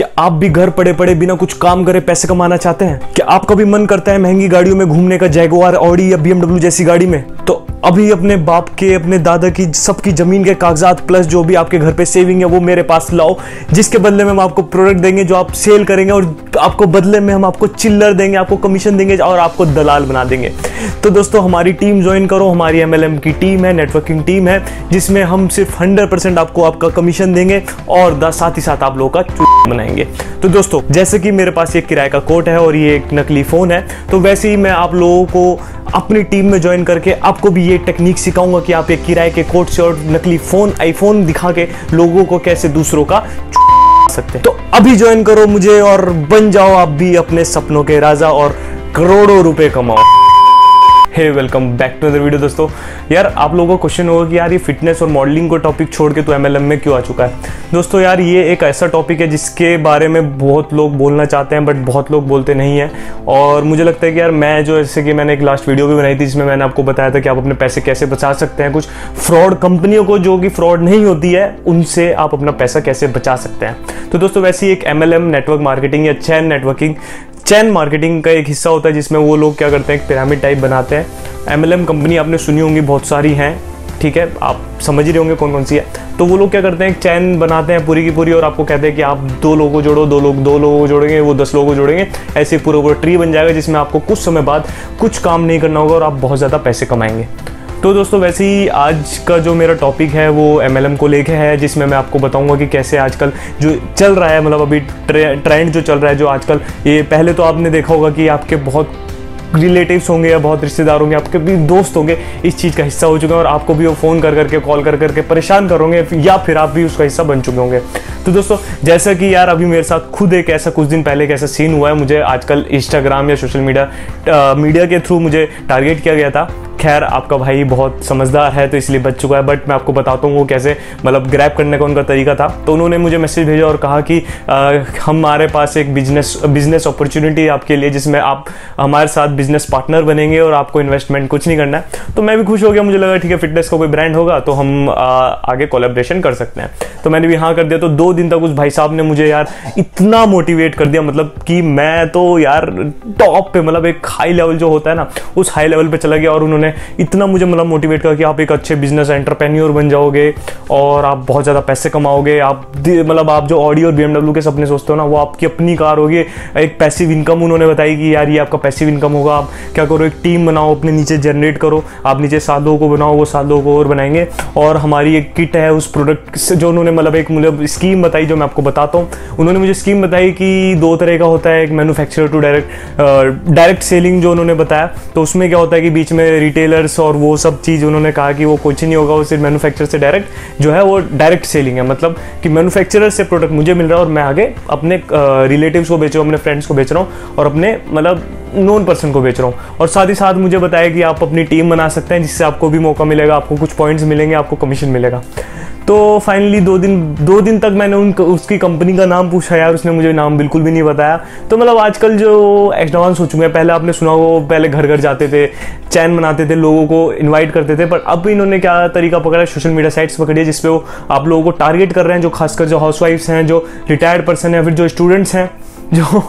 क्या आप भी घर पड़े पड़े बिना कुछ काम करे पैसे कमाना चाहते हैं? क्या आपका भी मन करता है महंगी गाड़ियों में घूमने का, जैगुआर, ऑडी या BMW जैसी गाड़ी में? तो अभी अपने बाप के, अपने दादा की, सबकी जमीन के कागजात प्लस जो भी आपके घर पे सेविंग है वो मेरे पास लाओ, जिसके बदले में हम आपको प्रोडक्ट देंगे जो आप सेल करेंगे और आपको बदले में हम आपको चिल्लर देंगे, आपको कमीशन देंगे और आपको दलाल बना देंगे। तो दोस्तों हमारी टीम ज्वाइन करो, हमारी MLM की टीम है, नेटवर्किंग टीम है, जिसमें हम सिर्फ 100% आपको आपका कमीशन देंगे और साथ ही साथ आप लोगों का चूत बनाएंगे। तो दोस्तों जैसे कि मेरे पास ये किराए का कोट है और ये एक नकली फ़ोन है, तो वैसे ही मैं आप लोगों को अपनी टीम में ज्वाइन करके आपको भी ये टेक्निक सिखाऊंगा कि आप एक किराए के कोट से और नकली फ़ोन, आईफोन दिखा के लोगों को कैसे दूसरों का चूत सकते हैं। तो अभी ज्वाइन करो मुझे और बन जाओ आप भी अपने सपनों के राजा और करोड़ों रुपए कमाओ। Hey welcome back to other video. दोस्तों यार आप लोगों का क्वेश्चन होगा कि यार ये फिटनेस और मॉडलिंग को टॉपिक छोड़ के तो MLM में क्यों आ चुका है। दोस्तों यार ये एक ऐसा टॉपिक है जिसके बारे में बहुत लोग बोलना चाहते हैं बट बहुत लोग बोलते नहीं हैं। और मुझे लगता है कि यार मैं जो, जैसे कि मैंने एक लास्ट वीडियो भी बनाई थी जिसमें मैंने आपको बताया था कि आप अपने पैसे कैसे बचा सकते हैं, कुछ फ्रॉड कंपनियों को जो कि फ्रॉड नहीं होती है उनसे आप अपना पैसा कैसे बचा सकते हैं। तो दोस्तों वैसे एक MLM नेटवर्क मार्केटिंग या चैन नेटवर्किंग, चैन मार्केटिंग का एक हिस्सा होता है जिसमें वो लोग क्या करते हैं, पिरामिड टाइप बनाते हैं। MLM कंपनी आपने सुनी होंगी, बहुत सारी हैं, ठीक है, आप समझ ही रहे होंगे कौन कौन सी है। तो वो लोग क्या करते हैं, एक चैन बनाते हैं पूरी की पूरी और आपको कहते हैं कि आप 2 लोगों को जोड़ो, 2 लोग 2 लोगों को जोड़ेंगे, वो 10 लोगों को जोड़ेंगे, ऐसे पूरा पूरा ट्री बन जाएगा जिसमें आपको कुछ समय बाद कुछ काम नहीं करना होगा और आप बहुत ज़्यादा पैसे कमाएंगे। तो दोस्तों वैसे ही आज का जो मेरा टॉपिक है वो MLM को लेके है, जिसमें मैं आपको बताऊंगा कि कैसे आजकल जो चल रहा है, मतलब अभी ट्रेंड जो चल रहा है, जो आजकल ये, पहले तो आपने देखा होगा कि आपके बहुत रिलेटिव्स होंगे या बहुत रिश्तेदार होंगे, आपके भी दोस्त होंगे, इस चीज़ का हिस्सा हो चुके हैं और आपको भी वो फ़ोन कर करके, कॉल कर करके परेशान करोगे या फिर आप भी उसका हिस्सा बन चुके होंगे। तो दोस्तों जैसा कि यार अभी मेरे साथ खुद एक ऐसा, कुछ दिन पहले एक ऐसा सीन हुआ है, मुझे आजकल इंस्टाग्राम या सोशल मीडिया के थ्रू मुझे टारगेट किया गया था। खैर आपका भाई बहुत समझदार है तो इसलिए बच चुका है, बट मैं आपको बताता हूँ वो कैसे, मतलब ग्रैब करने का उनका तरीका था। तो उन्होंने मुझे मैसेज भेजा और कहा कि हमारे पास एक बिजनेस अपॉर्चुनिटी है आपके लिए, जिसमें आप हमारे साथ बिजनेस पार्टनर बनेंगे और आपको इन्वेस्टमेंट कुछ नहीं करना है। तो मैं भी खुश हो गया, मुझे लगा ठीक है फिटनेस का कोई ब्रांड होगा तो हम आगे कोलैबोरेशन कर सकते हैं, तो मैंने भी हाँ कर दिया। तो 2 दिन तक उस भाई साहब ने मुझे यार इतना मोटिवेट कर दिया, मतलब कि मैं तो यार टॉप पे, मतलब एक हाई लेवल जो होता है ना, उस हाई लेवल पे चला गया और उन्होंने इतना मुझे, मतलब मोटिवेट किया कि आप एक अच्छे बिजनेस एंटरप्रेन्योर बन जाओगे और आप बहुत ज़्यादा पैसे कमाओगे। आप मतलब आप जो ऑडी और BMW के सपने सोचते हो ना, वो आपकी अपनी कार होगी। एक पैसिव इनकम उन्होंने बताई कि यार ये आपका पैसिव इनकम होगा, आप क्या करो, एक टीम बनाओ, अपने नीचे जनरेट करो, आप नीचे 7 लोगों को बनाओ, वो 7 लोगों को और बनाएंगे। और हमारी एक किट है उस प्रोडक्ट से जो उन्होंने, मतलब एक मुझे स्कीम बताई जो मैं आपको बताता हूँ। उन्होंने मुझे स्कीम बताई कि 2 तरह का होता है, एक मैन्युफैक्चरर टू डायरेक्ट सेलिंग जो उन्होंने बताया। तो उसमें क्या होता है कि बीच में रिटेलर्स और वो सब चीज़ उन्होंने कहा कि वो कुछ नहीं होगा, वो सिर्फ मैन्युफैक्चरर से डायरेक्ट जो है वो डायरेक्ट सेलिंग है, मतलब कि मैन्युफैक्चरर से प्रोडक्ट मुझे मिल रहा है और मैं आगे अपने रिलेटिव्स को बेच रहा हूँ, अपने फ्रेंड्स को बेच रहा हूँ और अपने मतलब नॉन पर्सन को बेच रहा हूँ। और साथ ही साथ मुझे बताया कि आप अपनी टीम बना सकते हैं जिससे आपको भी मौका मिलेगा, आपको कुछ पॉइंट्स मिलेंगे, आपको कमीशन मिलेगा। तो फाइनली 2 दिन तक मैंने उसकी कंपनी का नाम पूछा, यार उसने मुझे नाम बिल्कुल भी नहीं बताया। तो मतलब आजकल जो एडवांस हो चुके हैं, पहले आपने सुना हो, पहले घर घर जाते थे, चैन बनाते थे, लोगों को इनवाइट करते थे, पर अब इन्होंने क्या तरीका पकड़ा है, सोशल मीडिया साइट्स पकड़ी है जिसपे वो आप लोगों को टारगेट कर रहे हैं, जो खासकर जो हाउसवाइफ्स हैं, जो रिटायर्ड पर्सन है, फिर जो स्टूडेंट्स हैं जो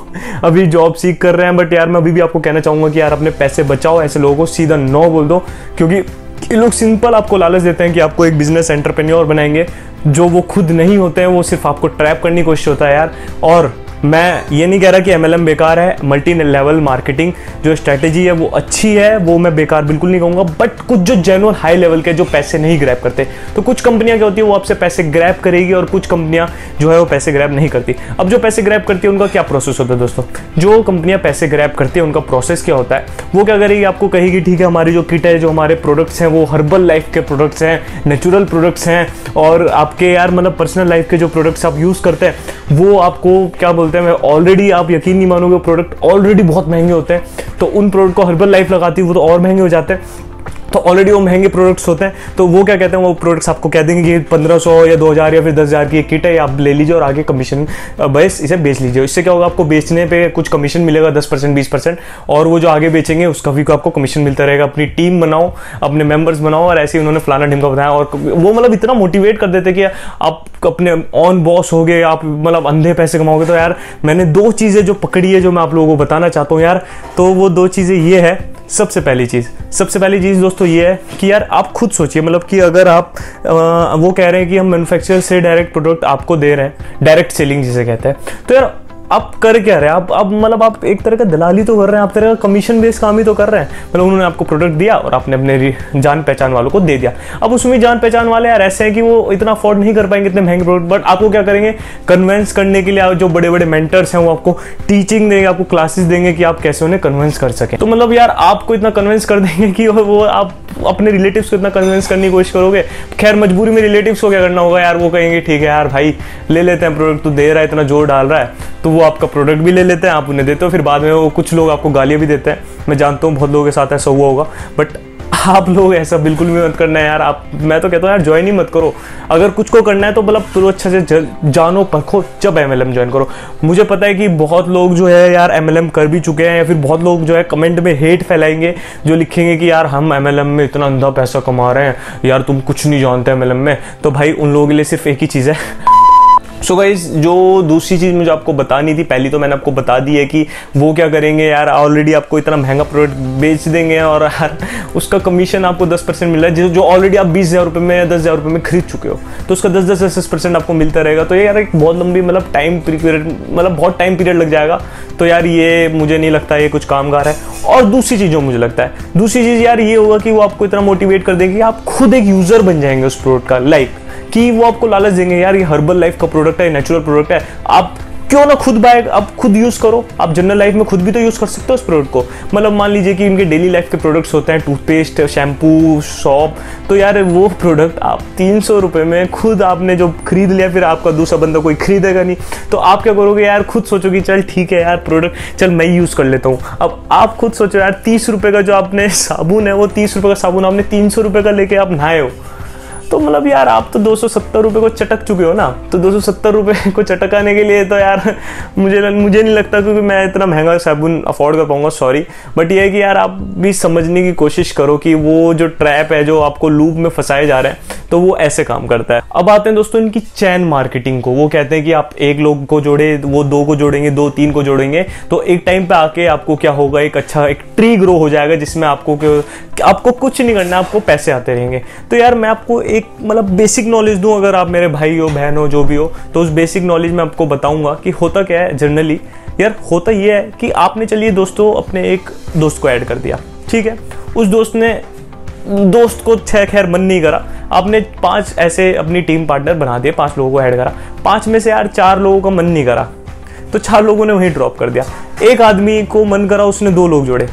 अभी जॉब सीख कर रहे हैं। बट यार मैं अभी भी आपको कहना चाहूँगा कि यार अपने पैसे बचाओ, ऐसे लोगों को सीधा नो बोल दो, क्योंकि ये लोग सिंपल आपको लालच देते हैं कि आपको एक बिजनेस एंटरप्रेन्योर बनाएंगे जो वो खुद नहीं होते हैं, वो सिर्फ आपको ट्रैप करने की कोशिश होता है यार। और मैं ये नहीं कह रहा कि MLM बेकार है, मल्टी लेवल मार्केटिंग जो स्ट्रैटेजी है वो अच्छी है, वो मैं बेकार बिल्कुल नहीं कहूँगा, बट कुछ जो जेन्युइन हाई लेवल के जो पैसे नहीं ग्रैब करते, तो कुछ कंपनियां क्या होती है वो आपसे पैसे ग्रैब करेगी और कुछ कंपनियां जो है वो पैसे ग्रैब नहीं करती। अब जो पैसे ग्रैब करती है उनका क्या प्रोसेस होता है दोस्तों, जो कंपनियाँ पैसे ग्रैब करती है उनका प्रोसेस क्या होता है, वो क्या करेगी, आपको कहेगी ठीक है हमारी जो किट है, जो हमारे प्रोडक्ट्स हैं, वो हर्बल लाइफ के प्रोडक्ट्स हैं, नेचुरल प्रोडक्ट्स हैं और आपके यार मतलब पर्सनल लाइफ के जो प्रोडक्ट्स आप यूज़ करते हैं वो आपको क्या बोलते हैं, ऑलरेडी आप यकीन नहीं मानोगे प्रोडक्ट ऑलरेडी बहुत महंगे होते हैं, तो उन प्रोडक्ट को हर्बल लाइफ लगाती है वो तो और महंगे हो जाते हैं। तो ऑलरेडी वो महंगे प्रोडक्ट्स होते हैं, तो वो क्या कहते हैं, वो प्रोडक्ट्स आपको कह देंगे कि 1500 या 2000 या फिर 10000 की एक किट है, आप ले लीजिए और आगे कमीशन बेस इसे बेच लीजिए। इससे क्या होगा, आपको बेचने पे कुछ कमीशन मिलेगा 10% 20%, और वो जो आगे बेचेंगे उसका भी आपको कमीशन मिलता रहेगा। अपनी टीम बनाओ, अपने मेम्बर्स बनाओ, और ऐसे ही उन्होंने फलाना टीम का बताया, और वो मतलब इतना मोटिवेट कर देते कि आप अपने ऑन बॉस हो गए, आप मतलब अंधे पैसे कमाओगे। तो यार मैंने दो चीज़ें जो पकड़ी है जो मैं आप लोगों को बताना चाहता हूँ यार, तो वो दो चीज़ें ये है। सबसे पहली चीज़ दोस्तों ये है कि यार आप खुद सोचिए, मतलब कि अगर आप वो कह रहे हैं कि हम मैन्युफैक्चरर से डायरेक्ट प्रोडक्ट आपको दे रहे हैं, डायरेक्ट सेलिंग जिसे कहते हैं, तो यार आप कर क्या रहे हैं, आप मतलब आप एक तरह का दलाली तो कर रहे हैं, आप तरह का कमीशन बेस काम ही तो कर रहे हैं। मतलब उन्होंने आपको प्रोडक्ट दिया और आपने अपने जान पहचान वालों को दे दिया। अब उसमें जान पहचान वाले यार ऐसे हैं कि वो इतना अफोर्ड नहीं कर पाएंगे इतने महंगे प्रोडक्ट, बट आपको क्या करेंगे, कन्वेंस करने के लिए जो बड़े बड़े मेंटर्स हैं वो आपको टीचिंग देंगे, आपको क्लासेस देंगे कि आप कैसे उन्हें कन्वेंस कर सकें। तो मतलब यार आपको इतना कन्वेंस कर देंगे कि वो आप अपने रिलेटिव्स को इतना कन्वेंस करने की कोशिश करोगे। खैर मजबूरी में रिलेटिव्स को क्या करना होगा यार, वो कहेंगे ठीक है यार भाई ले लेते हैं, प्रोडक्ट तो दे रहा है, इतना जोर डाल रहा है, तो वो आपका प्रोडक्ट भी ले लेते हैं, आप उन्हें देते हो। फिर बाद में वो कुछ लोग आपको गालियाँ भी देते हैं, मैं जानता हूँ बहुत लोगों के साथ ऐसा हुआ होगा, बट आप लोग ऐसा बिल्कुल भी मत करना है यार। आप मैं तो कहता हूँ यार ज्वाइन ही मत करो, अगर कुछ को करना है तो मतलब तो अच्छे से जानो परखो जब MLM ज्वाइन करो। मुझे पता है कि बहुत लोग जो है यार MLM कर भी चुके हैं, या फिर बहुत लोग जो है कमेंट में हेट फैलाएंगे, जो लिखेंगे कि यार हम MLM में इतना अंधा पैसा कमा रहे हैं यार, तुम कुछ नहीं जानते MLM में। तो भाई उन लोगों के लिए सिर्फ एक ही चीज़ है। सो गाइज जो दूसरी चीज़ मुझे आपको बतानी थी, पहली तो मैंने आपको बता दी है कि वो क्या करेंगे यार, ऑलरेडी आपको इतना महंगा प्रोडक्ट बेच देंगे और यार उसका कमीशन आपको 10% मिल रहा है, जो ऑलरेडी आप 20,000 रुपये में या 10,000 रुपये में खरीद चुके हो, तो उसका 10-10% आपको मिलता रहेगा। तो ये यार एक बहुत लंबी मतलब बहुत टाइम पीरियड लग जाएगा। तो यार ये मुझे नहीं लगता ये कुछ कामगार है। और दूसरी चीज़ जो मुझे लगता है, दूसरी चीज़ यार ये होगा कि वो आपको इतना मोटिवेट कर देगी कि आप खुद एक यूज़र बन जाएंगे उस प्रोडक्ट का, लाइक कि वो आपको लालच देंगे यार ये हर्बल लाइफ का प्रोडक्ट है, नेचुरल प्रोडक्ट है, आप क्यों ना खुद बाय, आप खुद यूज़ करो, आप जनरल लाइफ में खुद भी तो यूज़ कर सकते हो उस प्रोडक्ट को। मतलब मान लीजिए कि इनके डेली लाइफ के प्रोडक्ट्स होते हैं, टूथपेस्ट, शैम्पू, सॉप, तो यार वो प्रोडक्ट आप 300 रुपये में खुद आपने जो खरीद लिया, फिर आपका दूसरा बंदा कोई खरीदेगा नहीं, तो आप क्या करोगे यार, खुद सोचोगे चल ठीक है यार प्रोडक्ट चल मैं यूज़ कर लेता हूँ। अब आप खुद सोचो यार 30 रुपये का जो आपने साबुन है, वो 30 रुपये का साबुन आपने 300 रुपये का लेके आप नहाए हो, तो मतलब यार आप तो 270 रुपये को चटक चुके हो ना। तो 270 रुपये को चटकाने के लिए तो यार मुझे नहीं लगता क्योंकि मैं इतना महंगा साबुन अफोर्ड कर पाऊंगा, सॉरी, बट ये है कि यार आप भी समझने की कोशिश करो कि वो जो ट्रैप है, जो आपको लूप में फंसाए जा रहे हैं, तो वो ऐसे काम करता है। अब आते हैं दोस्तों इनकी चैन मार्केटिंग को। वो कहते हैं कि आप एक लोग को जोड़े, वो दो को जोड़ेंगे, दो तीन को जोड़ेंगे, तो एक टाइम पे आके आपको क्या होगा, एक अच्छा एक ट्री ग्रो हो जाएगा जिसमें आपको कुछ नहीं करना, आपको पैसे आते रहेंगे। तो यार मैं आपको एक मतलब बेसिक नॉलेज दूं, अगर आप मेरे भाई हो, बहन हो, जो भी हो, तो उस बेसिक नॉलेज में आपको बताऊंगा कि होता क्या है। जनरली यार होता यह है कि आपने, चलिए दोस्तों, अपने एक दोस्त को ऐड कर दिया, ठीक है, उस दोस्त ने दोस्त को खैर मन नहीं करा, आपने 5 ऐसे अपनी टीम पार्टनर बना दिए, 5 लोगों को ऐड करा, 5 में से यार 4 लोगों का मन नहीं करा, तो 4 लोगों ने वहीं ड्रॉप कर दिया। एक आदमी को मन करा, उसने 2 लोग जोड़े,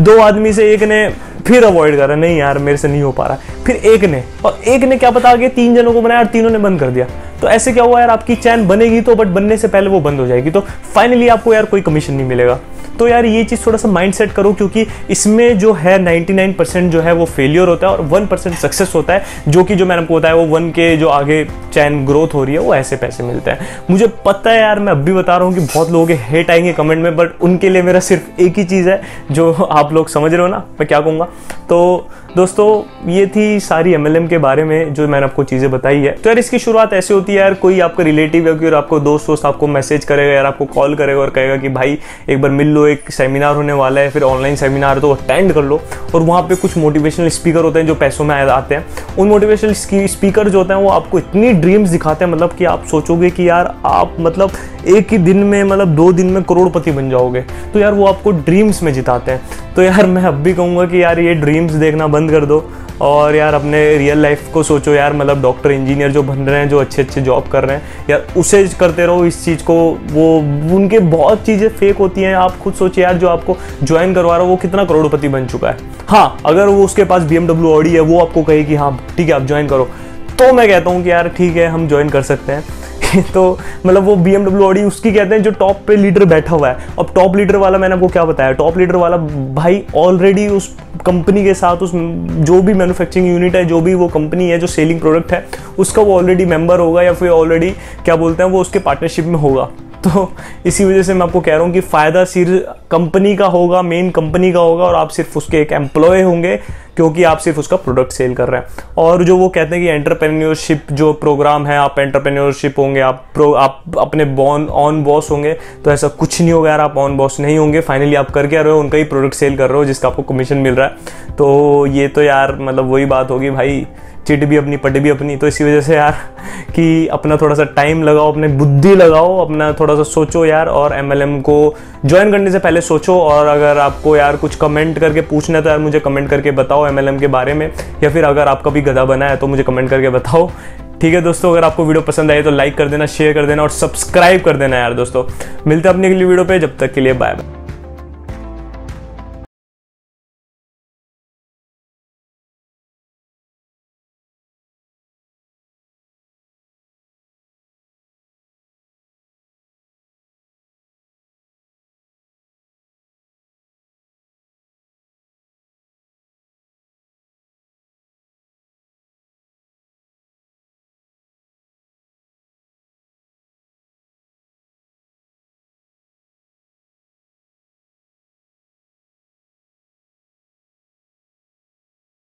2 आदमी से एक ने फिर अवॉइड करा, नहीं यार मेरे से नहीं हो पा रहा, फिर एक ने, और एक ने क्या पता आगे 3 जनों को बनाया और तीनों ने बंद कर दिया। तो ऐसे क्या हुआ यार, आपकी चैन बनेगी तो, बट बनने से पहले वो बंद हो जाएगी, तो फाइनली आपको यार कोई कमीशन नहीं मिलेगा। तो यार ये चीज़ थोड़ा सा माइंड सेट करो, क्योंकि इसमें जो है 99% जो है वो फेलियर होता है और 1% सक्सेस होता है, जो कि जो मैंने आपको बताया वो 1 के जो आगे चैन ग्रोथ हो रही है वो ऐसे पैसे मिलते हैं। मुझे पता है यार, मैं अब भी बता रहा हूँ कि बहुत लोगों के हेट आएंगे कमेंट में, बट उनके लिए मेरा सिर्फ एक ही चीज़ है जो आप लोग समझ रहे हो ना मैं क्या कहूँगा। तो दोस्तों ये थी सारी MLM के बारे में जो मैंने आपको चीज़ें बताई है। तो यार इसकी शुरुआत ऐसे होती है यार, कोई आपका रिलेटिव या फिर आपको दोस्त आपको मैसेज करेगा यार, आपको कॉल करेगा और कहेगा कि भाई एक बार मिल लो, एक सेमिनार होने वाला है, फिर ऑनलाइन सेमिनार तो अटेंड कर लो। और वहाँ पे कुछ मोटिवेशनल स्पीकर होते हैं जो पैसों में आते हैं, उन मोटिवेशनल स्पीकर जो होते हैं वो आपको इतनी ड्रीम्स दिखाते हैं, मतलब कि आप सोचोगे कि यार आप मतलब एक ही दिन में, मतलब 2 दिन में करोड़पति बन जाओगे। तो यार वो आपको ड्रीम्स में जिताते हैं। तो यार मैं अब भी कहूँगा कि यार ये ड्रीम्स देखना बंद कर दो और यार अपने रियल लाइफ को सोचो यार, मतलब डॉक्टर इंजीनियर जो बन रहे हैं, जो अच्छे अच्छे जॉब कर रहे हैं यार उसे करते रहो इस चीज़ को। वो उनके बहुत चीज़ें फेक होती हैं, आप खुद सोचिए यार जो आपको ज्वाइन करवा रहा है वो कितना करोड़पति बन चुका है। हाँ अगर वो उसके पास BMW ऑडी है, वो आपको कहे कि हाँ ठीक है आप ज्वाइन करो, तो मैं कहता हूँ कि यार ठीक है हम ज्वाइन कर सकते हैं। है, तो मतलब वो BMW ऑडी उसकी कहते हैं जो टॉप पे लीडर बैठा हुआ है। अब टॉप लीडर वाला मैंने आपको क्या बताया, टॉप लीडर वाला भाई ऑलरेडी उस कंपनी के साथ, उस जो भी मैन्युफैक्चरिंग यूनिट है, जो भी वो कंपनी है जो सेलिंग प्रोडक्ट है उसका वो ऑलरेडी मेंबर होगा या फिर ऑलरेडी क्या बोलते हैं वो उसके पार्टनरशिप में होगा। तो इसी वजह से मैं आपको कह रहा हूँ कि फ़ायदा सिर्फ कंपनी का होगा, मेन कंपनी का होगा, और आप सिर्फ उसके एक एम्प्लॉय होंगे क्योंकि आप सिर्फ उसका प्रोडक्ट सेल कर रहे हैं। और जो वो कहते हैं कि एंटरप्रेन्योरशिप जो प्रोग्राम है, आप एंटरप्रेन्योरशिप होंगे, आप अपने ऑन बॉस होंगे, तो ऐसा कुछ नहीं होगा यार, आप ऑन बॉस नहीं होंगे। फाइनली आप कर क्या रहे हो, उनका ही प्रोडक्ट सेल कर रहे हो जिसका आपको कमीशन मिल रहा है। तो ये तो यार मतलब वही बात होगी भाई, चिट भी अपनी पट भी अपनी। तो इसी वजह से यार कि अपना थोड़ा सा टाइम लगाओ, अपने बुद्धि लगाओ, अपना थोड़ा सा सोचो यार, और MLM को ज्वाइन करने से पहले सोचो। और अगर आपको यार कुछ कमेंट करके पूछना है तो यार मुझे कमेंट करके बताओ MLM के बारे में, या फिर अगर आपका भी गधा बना है तो मुझे कमेंट करके बताओ। ठीक है दोस्तों, अगर आपको वीडियो पसंद आई तो लाइक कर देना, शेयर कर देना और सब्सक्राइब कर देना यार दोस्तों। मिलते हैं अपनी अगली वीडियो पर, जब तक के लिए बाय बाय।